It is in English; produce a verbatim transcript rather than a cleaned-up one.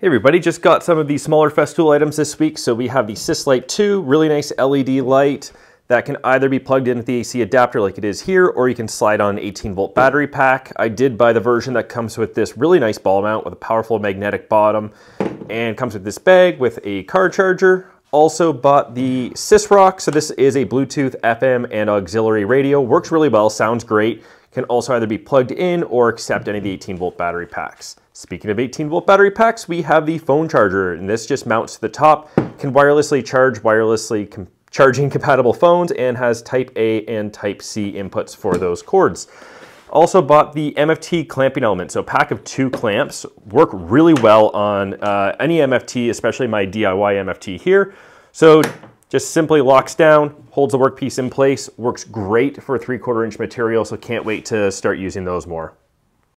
Hey everybody, just got some of the smaller Festool items this week. So we have the SysLite two, really nice L E D light that can either be plugged in with the A C adapter like it is here, or you can slide on an eighteen volt battery pack. I did buy the version that comes with this really nice ball mount with a powerful magnetic bottom, and comes with this bag with a car charger. Also bought the SysRock, so this is a Bluetooth, F M, and auxiliary radio. Works really well, sounds great. Can also either be plugged in or accept any of the eighteen volt battery packs. Speaking of eighteen volt battery packs, we have the phone charger, and this just mounts to the top, can wirelessly charge wirelessly com charging compatible phones, and has type A and type C inputs for those cords. Also bought the M F T clamping element, so a pack of two clamps, work really well on uh, any M F T, especially my D I Y M F T here. So just simply locks down, holds the workpiece in place, works great for three quarter inch material, so can't wait to start using those more.